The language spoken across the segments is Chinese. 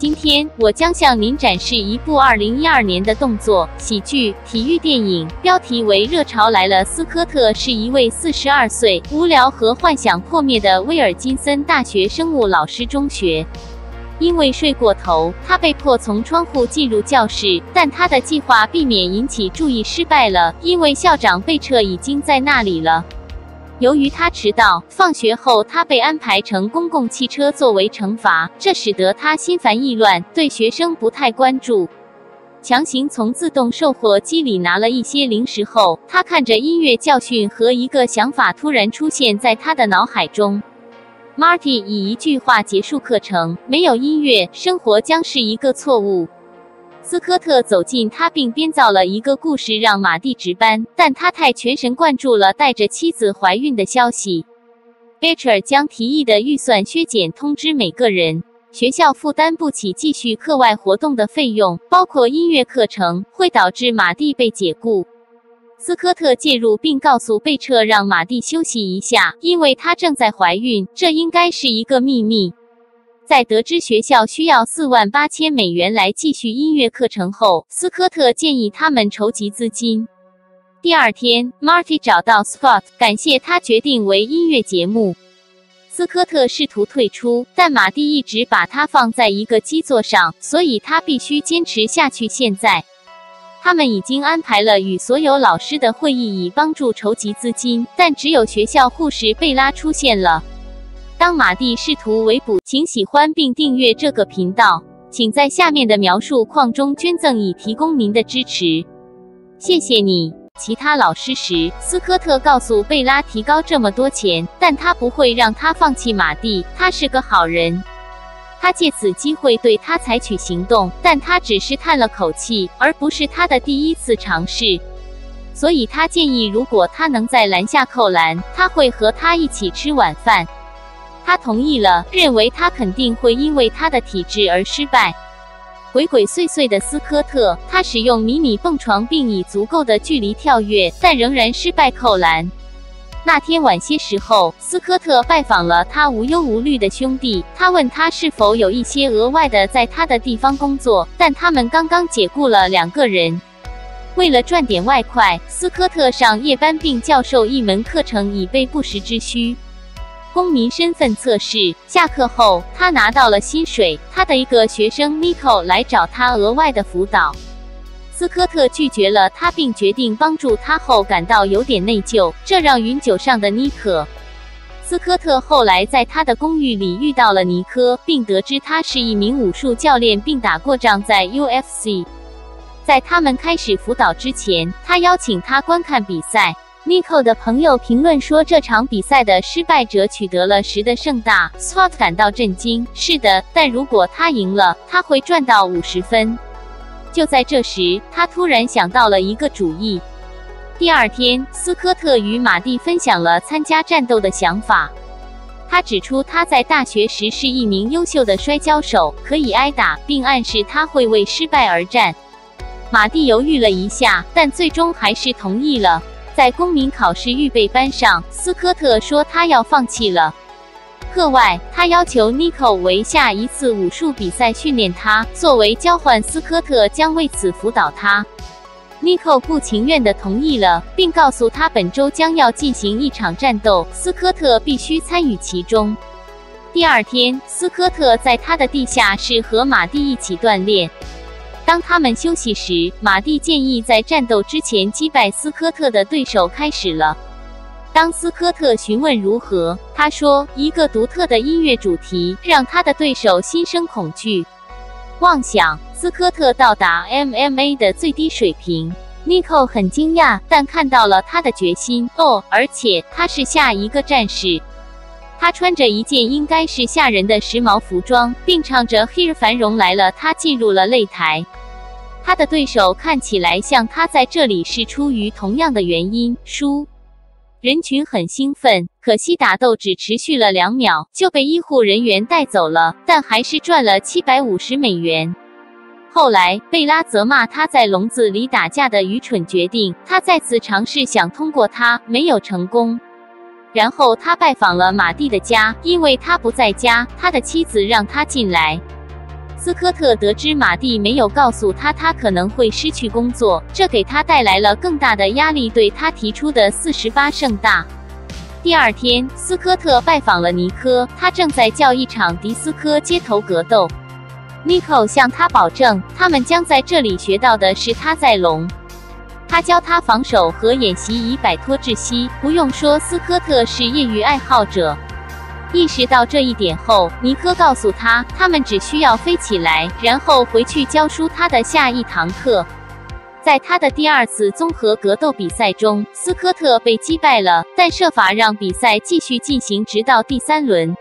今天我将向您展示一部2012年的动作喜剧体育电影，标题为《热潮来了》。斯科特是一位42岁无聊和幻想破灭的威尔金森大学生物老师中学。因为睡过头，他被迫从窗户进入教室，但他的计划避免引起注意失败了，因为校长贝彻已经在那里了。 由于他迟到，放学后他被安排乘公共汽车作为惩罚，这使得他心烦意乱，对学生不太关注。强行从自动售货机里拿了一些零食后，他看着音乐教训和一个想法突然出现在他的脑海中。Marty 以一句话结束课程：没有音乐，生活将是一个错误。 斯科特走近他，并编造了一个故事让马蒂值班，但他太全神贯注了带着妻子怀孕的消息。Betcher 将提议的预算削减通知每个人，学校负担不起继续课外活动的费用，包括音乐课程，会导致马蒂被解雇。斯科特介入并告诉Betcher让马蒂休息一下，因为她正在怀孕，这应该是一个秘密。 在得知学校需要48,000美元来继续音乐课程后，斯科特建议他们筹集资金。第二天 ，Marty 找到 Scott， 感谢他决定为音乐节目。斯科特试图退出，但马蒂一直把他放在一个基座上，所以他必须坚持下去。现在，他们已经安排了与所有老师的会议以帮助筹集资金，但只有学校护士贝拉出现了。 当马蒂试图围捕，请喜欢并订阅这个频道，请在下面的描述框中捐赠以提供您的支持，谢谢你。其他老师时，斯科特告诉贝拉提高这么多钱，但他不会让他放弃马蒂，他是个好人。他借此机会对他采取行动，但他只是叹了口气，而不是他的第一次尝试。 所以他建议，如果他能在篮下扣篮，他会和他一起吃晚饭。 他同意了，认为他肯定会因为他的体质而失败。鬼鬼祟祟的斯科特，他使用迷你蹦床并以足够的距离跳跃，但仍然失败扣篮。那天晚些时候，斯科特拜访了他无忧无虑的兄弟，他问他是否有一些额外的在他的地方工作，但他们刚刚解雇了2个人。 为了赚点外快，斯科特上夜班并教授一门课程以备不时之需。 公民身份测试下课后，他拿到了薪水。他的一个学生 Nico 来找他额外的辅导，斯科特拒绝了他，并决定帮助他后感到有点内疚，这让云酒上的尼克。斯科特后来在他的公寓里遇到了尼科，并得知他是一名武术教练，并打过仗在 UFC。在他们开始辅导之前，他邀请他观看比赛。 Nico 的朋友评论说，这场比赛的失败者取得了10的胜大。Scott 感到震惊。是的，但如果他赢了，他会赚到50分。就在这时，他突然想到了一个主意。第二天，斯科特与马蒂分享了参加战斗的想法。他指出他在大学时是一名优秀的摔跤手，可以挨打，并暗示他会为失败而战。马蒂犹豫了一下，但最终还是同意了。 在公民考试预备班上，斯科特说他要放弃了。课外，他要求 Nico 为下一次武术比赛训练他。作为交换，斯科特将为此辅导他。Nico 不情愿地同意了，并告诉他本周将要进行一场战斗，斯科特必须参与其中。第二天，斯科特在他的地下室和马蒂一起锻炼。 当他们休息时，马蒂建议在战斗之前击败斯科特的对手开始了。当斯科特询问如何，他说一个独特的音乐主题让他的对手心生恐惧。妄想，斯科特到达 MMA 的最低水平。Nico 很惊讶，但看到了他的决心。哦，而且他是下一个战士。 他穿着一件应该是吓人的时髦服装，并唱着《Here 繁荣来了》。他进入了擂台，他的对手看起来像他在这里是出于同样的原因输。人群很兴奋，可惜打斗只持续了2秒就被医护人员带走了，但还是赚了750美元。后来，贝拉责骂他在笼子里打架的愚蠢决定。他再次尝试想通过他，没有成功。 然后他拜访了马蒂的家，因为他不在家，他的妻子让他进来。斯科特得知马蒂没有告诉他他可能会失去工作，这给他带来了更大的压力，对他提出的48胜大。第二天，斯科特拜访了尼科，他正在叫一场迪斯科街头格斗。Nico 向他保证，他们将在这里学到的是他在龙。 他教他防守和演习以摆脱窒息。不用说，斯科特是业余爱好者。意识到这一点后，尼科告诉他，他们只需要飞起来，然后回去教书他的下一堂课。在他的第二次综合格斗比赛中，斯科特被击败了，但设法让比赛继续进行，直到第三轮。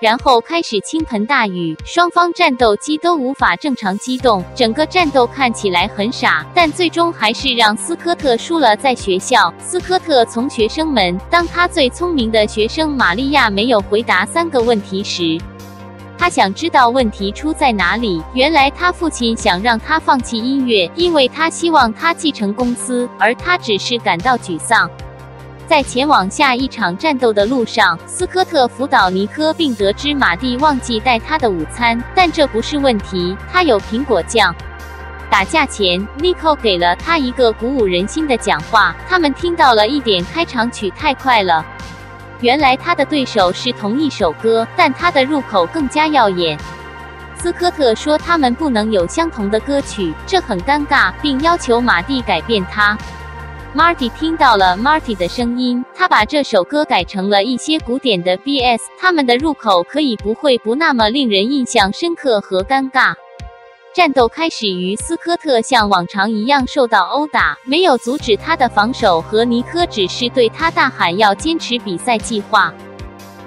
然后开始倾盆大雨，双方战斗机都无法正常机动，整个战斗看起来很傻，但最终还是让斯科特输了。在学校，斯科特从学生们当他最聪明的学生玛利亚没有回答3个问题时，他想知道问题出在哪里。原来他父亲想让他放弃音乐，因为他希望他继承公司，而他只是感到沮丧。 在前往下一场战斗的路上，斯科特辅导尼科，并得知马蒂忘记带他的午餐，但这不是问题，他有苹果酱。打架前，尼克给了他一个鼓舞人心的讲话，他们听到了一点开场曲太快了。原来他的对手是同一首歌，但他的入口更加耀眼。斯科特说他们不能有相同的歌曲，这很尴尬，并要求马蒂改变它。 Marty 听到了 Marty 的声音，他把这首歌改成了一些古典的 BS， 他们的入口可以不会不那么令人印象深刻和尴尬。战斗开始于斯科特像往常一样受到殴打，没有阻止他的防守和尼科只是对他大喊要坚持比赛计划。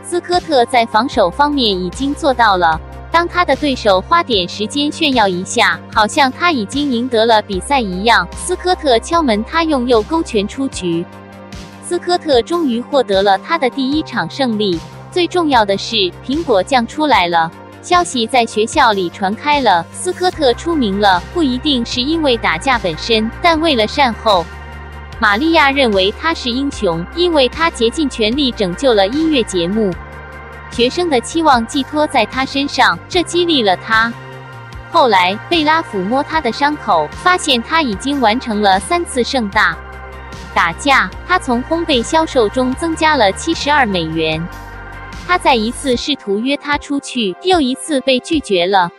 斯科特在防守方面已经做到了，当他的对手花点时间炫耀一下，好像他已经赢得了比赛一样，斯科特敲门，他用右勾拳出局。斯科特终于获得了他的第一场胜利。最重要的是，苹果酱出来了，消息在学校里传开了。斯科特出名了，不一定是因为打架本身，但为了善后。玛利亚认为他是英雄，因为他竭尽全力拯救了音乐节目。 学生的期望寄托在他身上，这激励了他。后来，贝拉抚摸他的伤口，发现他已经完成了3次盛大。打架，他从烘焙销售中增加了$72。他在一次试图约她出去，又一次被拒绝了。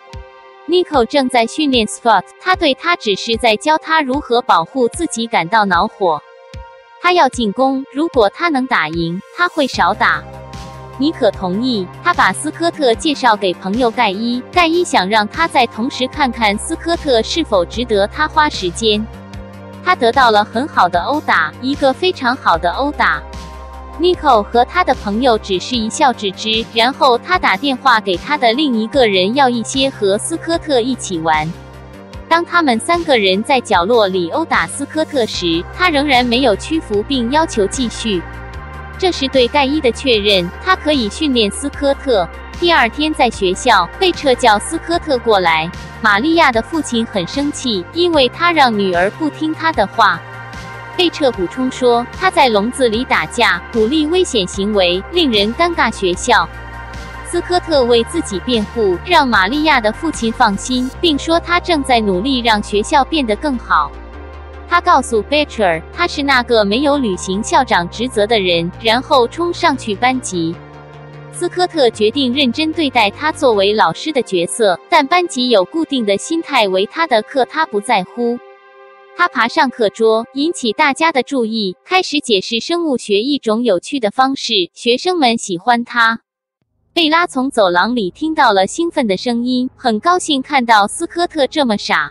Nico 正在训练 Spot， 他对他只是在教他如何保护自己感到恼火。他要进攻，如果他能打赢，他会少打。 尼可同意，他把斯科特介绍给朋友盖伊。盖伊想让他再同时看看斯科特是否值得他花时间。他得到了很好的殴打，一个非常好的殴打。Nico 和他的朋友只是一笑置之，然后他打电话给他的另一个人要一些和斯科特一起玩。当他们3个人在角落里殴打斯科特时，他仍然没有屈服，并要求继续。 这是对盖伊的确认，他可以训练斯科特。第二天在学校，贝彻叫斯科特过来。玛利亚的父亲很生气，因为他让女儿不听他的话。贝彻补充说，他在笼子里打架，鼓励危险行为，令人尴尬。学校，斯科特为自己辩护，让玛利亚的父亲放心，并说他正在努力让学校变得更好。 他告诉 Betcher， 他是那个没有履行校长职责的人，然后冲上去班级。斯科特决定认真对待他作为老师的角色，但班级有固定的心态为他的课，他不在乎。他爬上课桌，引起大家的注意，开始解释生物学一种有趣的方式，学生们喜欢他。贝拉从走廊里听到了兴奋的声音，很高兴看到斯科特这么傻。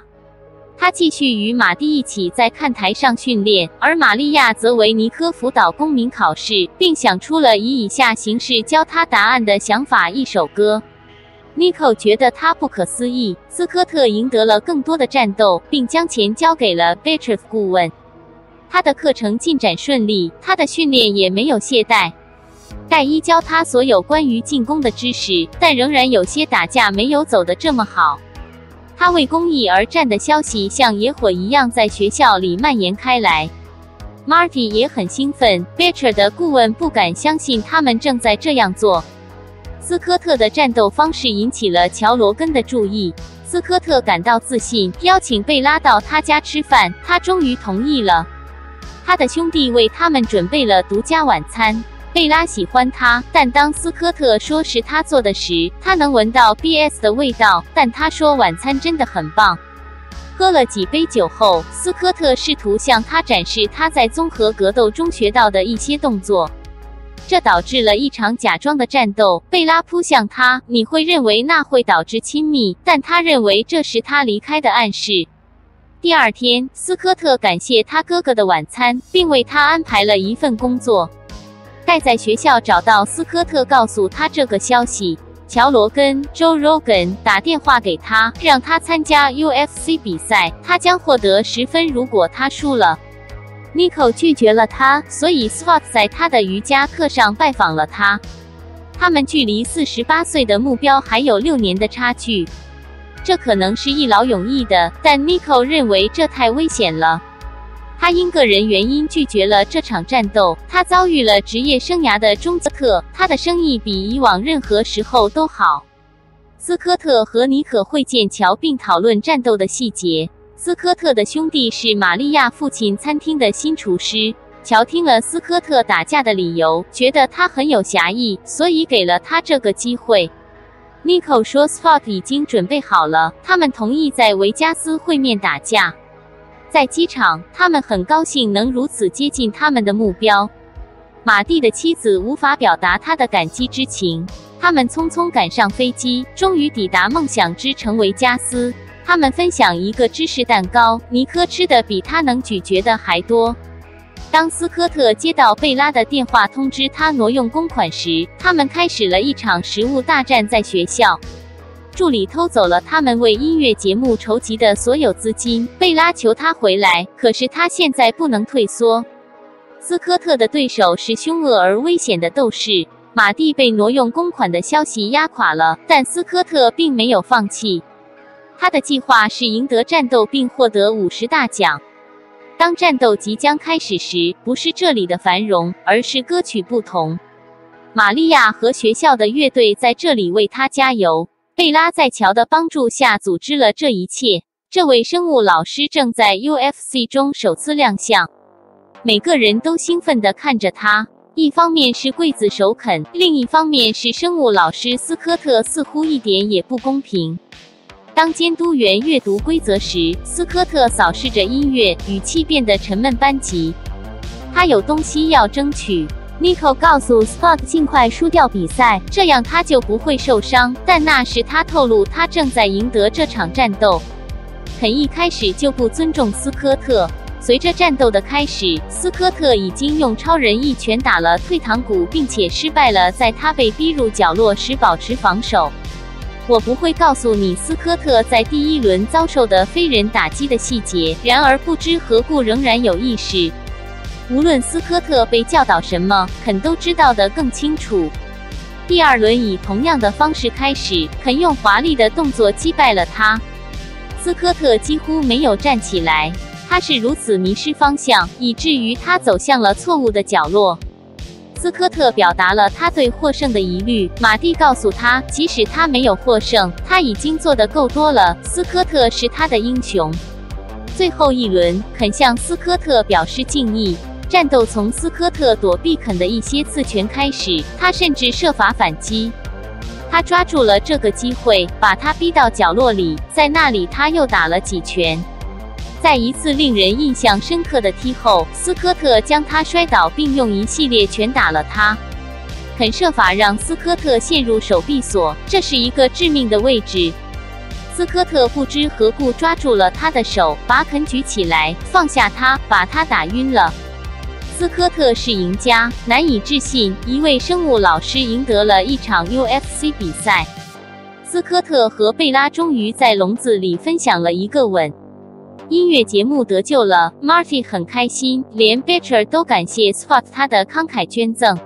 他继续与马蒂一起在看台上训练，而玛利亚则为尼科辅导公民考试，并想出了以以下形式教他答案的想法一首歌。Nico 觉得他不可思议，斯科特赢得了更多的战斗，并将钱交给了 Betcher 顾问。他的课程进展顺利，他的训练也没有懈怠。盖伊教他所有关于进攻的知识，但仍然有些打架没有走得这么好。 他为公益而战的消息像野火一样在学校里蔓延开来。Marty 也很兴奋 ，Betcher 的顾问不敢相信他们正在这样做。斯科特的战斗方式引起了乔罗根的注意。斯科特感到自信，邀请贝拉到他家吃饭，他终于同意了。他的兄弟为他们准备了独家晚餐。贝拉喜欢他，但当斯科特说是他做的时，他能闻到 BS 的味道，但他说晚餐真的很棒。 喝了几杯酒后，斯科特试图向他展示他在综合格斗中学到的一些动作，这导致了一场假装的战斗。贝拉扑向他，你会认为那会导致亲密，但他认为这是他离开的暗示。第二天，斯科特感谢他哥哥的晚餐，并为他安排了一份工作。盖在学校找到斯科特，告诉他这个消息。 乔罗根 Joe Rogan 打电话给他，让他参加 UFC 比赛，他将获得10分。如果他输了 ，Nico 拒绝了他，所以 Scott 在他的瑜伽课上拜访了他。他们距离48岁的目标还有6年的差距，这可能是一劳永逸的，但 Nico 认为这太危险了。他因个人原因拒绝了这场战斗，他遭遇了职业生涯的终结。他的生意比以往任何时候都好。斯科特和尼可会见乔，并讨论战斗的细节。斯科特的兄弟是玛利亚父亲餐厅的新厨师。乔听了斯科特打架的理由，觉得他很有侠义，所以给了他这个机会。Nico 说 ，Scott 已经准备好了，他们同意在维加斯会面打架。 在机场，他们很高兴能如此接近他们的目标。马蒂的妻子无法表达她的感激之情。他们匆匆赶上飞机，终于抵达梦想之城维加斯。他们分享一个芝士蛋糕，尼科吃的比他能咀嚼的还多。当斯科特接到贝拉的电话通知他挪用公款时，他们开始了一场食物大战。在学校。 助理偷走了他们为音乐节目筹集的所有资金。贝拉求他回来，可是他现在不能退缩。斯科特的对手是凶恶而危险的斗士。马蒂被挪用公款的消息压垮了，但斯科特并没有放弃。他的计划是赢得战斗并获得50大奖。当战斗即将开始时，不是这里的繁荣，而是歌曲不同。玛利亚和学校的乐队在这里为他加油。 贝拉在乔的帮助下组织了这一切。这位生物老师正在 UFC 中首次亮相，每个人都兴奋地看着他。一方面是刽子手肯，另一方面是生物老师斯科特，似乎一点也不公平。当监督员阅读规则时，斯科特扫视着音乐，语气变得沉闷般急。他有东西要争取。 Nico 告诉 Scott 尽快输掉比赛，这样他就不会受伤。但那时他透露他正在赢得这场战斗。肯一开始就不尊重斯科特。随着战斗的开始，斯科特已经用超人一拳打了退堂鼓，并且失败了。在他被逼入角落时保持防守。我不会告诉你斯科特在第1轮遭受的非人打击的细节。然而不知何故仍然有意识。 无论斯科特被教导什么，肯都知道得更清楚。第2轮以同样的方式开始，肯用华丽的动作击败了他。斯科特几乎没有站起来，他是如此迷失方向，以至于他走向了错误的角落。斯科特表达了他对获胜的疑虑。马蒂告诉他，即使他没有获胜，他已经做得够多了。斯科特是他的英雄。最后1轮，肯向斯科特表示敬意。 战斗从斯科特躲避肯的一些刺拳开始，他甚至设法反击。他抓住了这个机会，把他逼到角落里，在那里他又打了几拳。在一次令人印象深刻的踢后，斯科特将他摔倒，并用一系列拳打了他。肯设法让斯科特陷入手臂锁，这是一个致命的位置。斯科特不知何故抓住了他的手，把肯举起来，放下他，把他打晕了。 斯科特是赢家，难以置信，一位生物老师赢得了一场 UFC 比赛。斯科特和贝拉终于在笼子里分享了一个吻。音乐节目得救了 ，Marty 很开心，连 Betcher 都感谢 Scott 他的慷慨捐赠。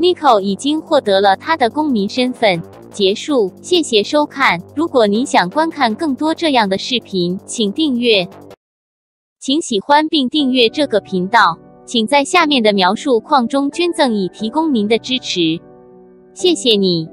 Nico 已经获得了他的公民身份。结束，谢谢收看。如果您想观看更多这样的视频，请订阅，请喜欢并订阅这个频道。 请在下面的描述框中捐赠，以提供您的支持。谢谢你。